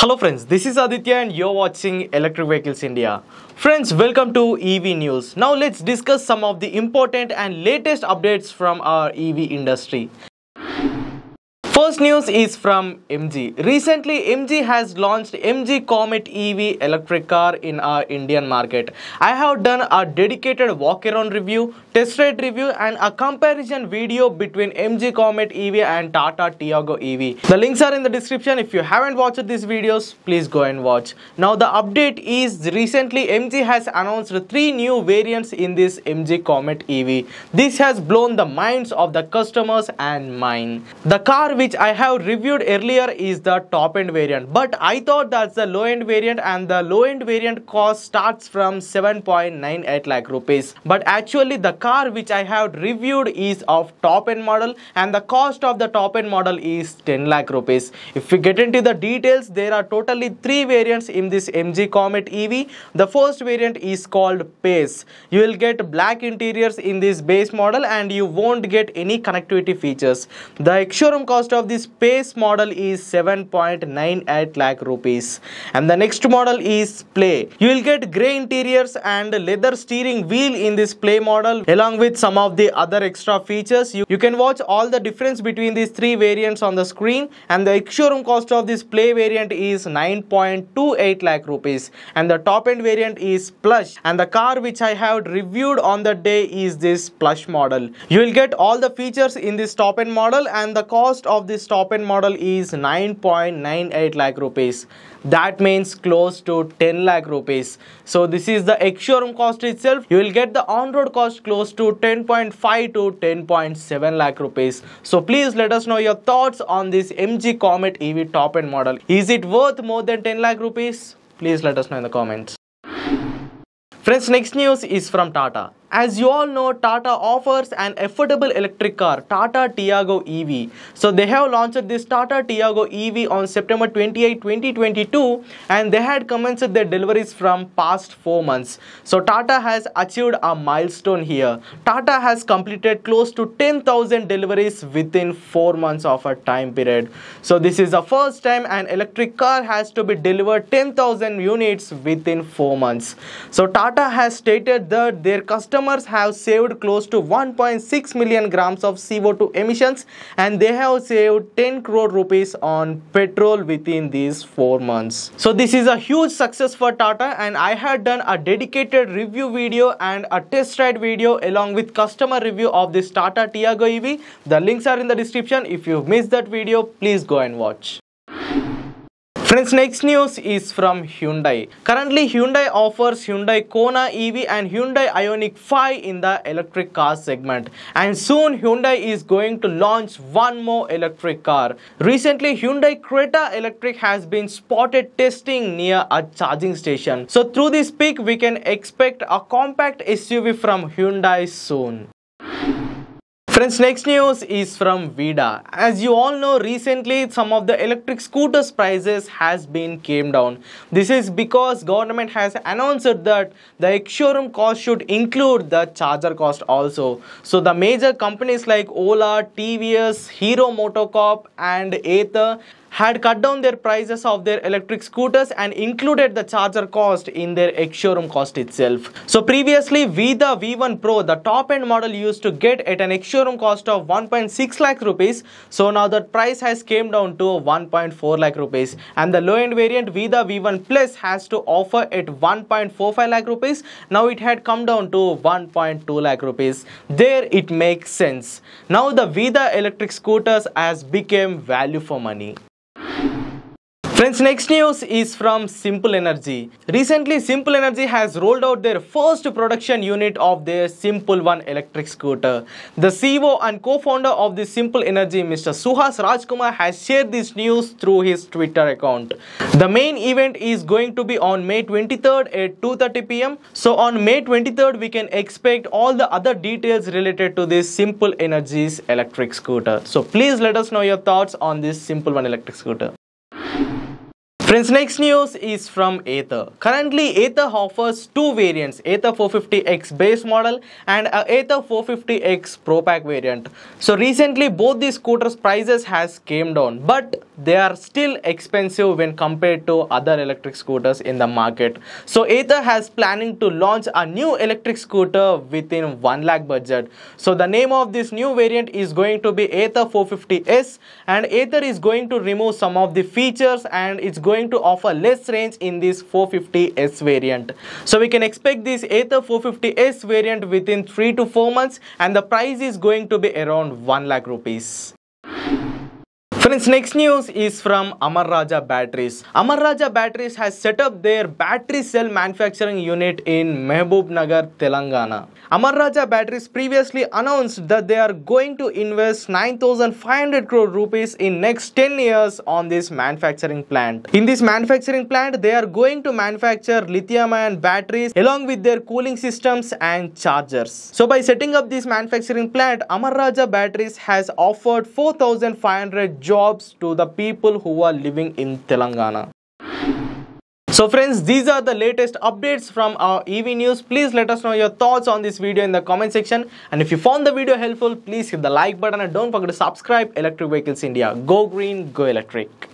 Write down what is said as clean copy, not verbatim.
Hello friends, this is Aditya and you're watching Electric Vehicles India. Friends, welcome to EV News. Now let's discuss some of the important and latest updates from our EV industry. First news is from MG. Recently, MG has launched MG Comet EV electric car in our Indian market. I have done a dedicated walk-around review, test ride review and a comparison video between MG Comet EV and Tata Tiago EV. The links are in the description. If you haven't watched these videos, please go and watch. Now the update is recently MG has announced 3 new variants in this MG Comet EV. This has blown the minds of the customers and mine. The car which I have reviewed earlier is the top-end variant, but I thought that's the low-end variant and the low-end variant cost starts from 7.98 lakh rupees. But actually the car which I have reviewed is of top-end model and the cost of the top-end model is 10 lakh rupees. If we get into the details, there are totally 3 variants in this MG Comet EV. The first variant is called Pace. You will get black interiors in this base model and you won't get any connectivity features. The ex-showroom cost of this Pace model is 7.98 lakh rupees. And the next model is Play. You will get grey interiors and leather steering wheel in this Play model along with some of the other extra features. You can watch all the difference between these 3 variants on the screen, and the ex-showroom cost of this Play variant is 9.28 lakh rupees and the top end variant is Plush, and the car which I have reviewed on the day is this Plush model. You will get all the features in this top end model and the cost of this top-end model is 9.98 lakh rupees. That means close to 10 lakh rupees. So this is the ex-showroom cost itself. You will get the on-road cost close to 10.5 to 10.7 lakh rupees. So please let us know your thoughts on this MG Comet EV top-end model. Is it worth more than 10 lakh rupees? Please let us know in the comments. Friends, next news is from Tata. As you all know, Tata offers an affordable electric car, Tata Tiago EV. So they have launched this Tata Tiago EV on September 28, 2022 and they had commenced their deliveries from past 4 months. So Tata has achieved a milestone here. Tata has completed close to 10,000 deliveries within 4 months of a time period. So this is the first time an electric car has to be delivered 10,000 units within 4 months. So Tata has stated that their customers have saved close to 1.6 million grams of CO2 emissions and they have saved 10 crore rupees on petrol within these 4 months. So this is a huge success for Tata, and I had done a dedicated review video and a test ride video along with customer review of this Tata Tiago EV. The links are in the description. If you missed that video, please go and watch. Friends, next news is from Hyundai. Currently, Hyundai offers Hyundai Kona EV and Hyundai Ioniq 5 in the electric car segment. And soon, Hyundai is going to launch one more electric car. Recently, Hyundai Creta Electric has been spotted testing near a charging station. So through this peak, we can expect a compact SUV from Hyundai soon. Friends, next news is from Vida. As you all know, recently some of the electric scooters prices has been came down. This is because government has announced that the ex-showroom cost should include the charger cost also. So the major companies like Ola, TVS, Hero Motocorp and Ather had cut down their prices of their electric scooters and included the charger cost in their ex-showroom cost itself. So previously, Vida V1 Pro, the top-end model, used to get at an ex-showroom cost of 1.6 lakh rupees. So now the price has came down to 1.4 lakh rupees. And the low-end variant Vida V1 Plus has to offer at 1.45 lakh rupees. Now it had come down to 1.2 lakh rupees. There it makes sense. Now the Vida electric scooters has become value for money. Friends, next news is from Simple Energy. Recently, Simple Energy has rolled out their first production unit of their Simple One electric scooter. The CEO and co-founder of the Simple Energy, Mr. Suhas Rajkumar, has shared this news through his Twitter account. The main event is going to be on May 23rd at 2:30 p.m. So on May 23rd, we can expect all the other details related to this Simple Energy's electric scooter. So please let us know your thoughts on this Simple One electric scooter. Friends, next news is from Ather. Currently, Ather offers two variants, Ather 450X base model and Ather 450X Pro Pack variant. So recently, both these scooters prices has came down, but they are still expensive when compared to other electric scooters in the market. So Ather has planning to launch a new electric scooter within 1 lakh budget. So the name of this new variant is going to be Ather 450S, and Ather is going to remove some of the features and it's going to offer less range in this 450S variant. So we can expect this Ather 450S variant within 3 to 4 months, and the price is going to be around 1 lakh rupees. Friends, next news is from Amara Raja Batteries. Amara Raja Batteries has set up their battery cell manufacturing unit in Mehbub Nagar, Telangana. Amara Raja Batteries previously announced that they are going to invest 9,500 crore rupees in next 10 years on this manufacturing plant. In this manufacturing plant, they are going to manufacture lithium-ion batteries along with their cooling systems and chargers. So by setting up this manufacturing plant, Amara Raja Batteries has offered 4,500 jobs to the people who are living in Telangana. So friends, these are the latest updates from our EV news. Please let us know your thoughts on this video in the comment section, and if you found the video helpful, please hit the like button and don't forget to subscribe. Electric Vehicles India. Go green, go electric.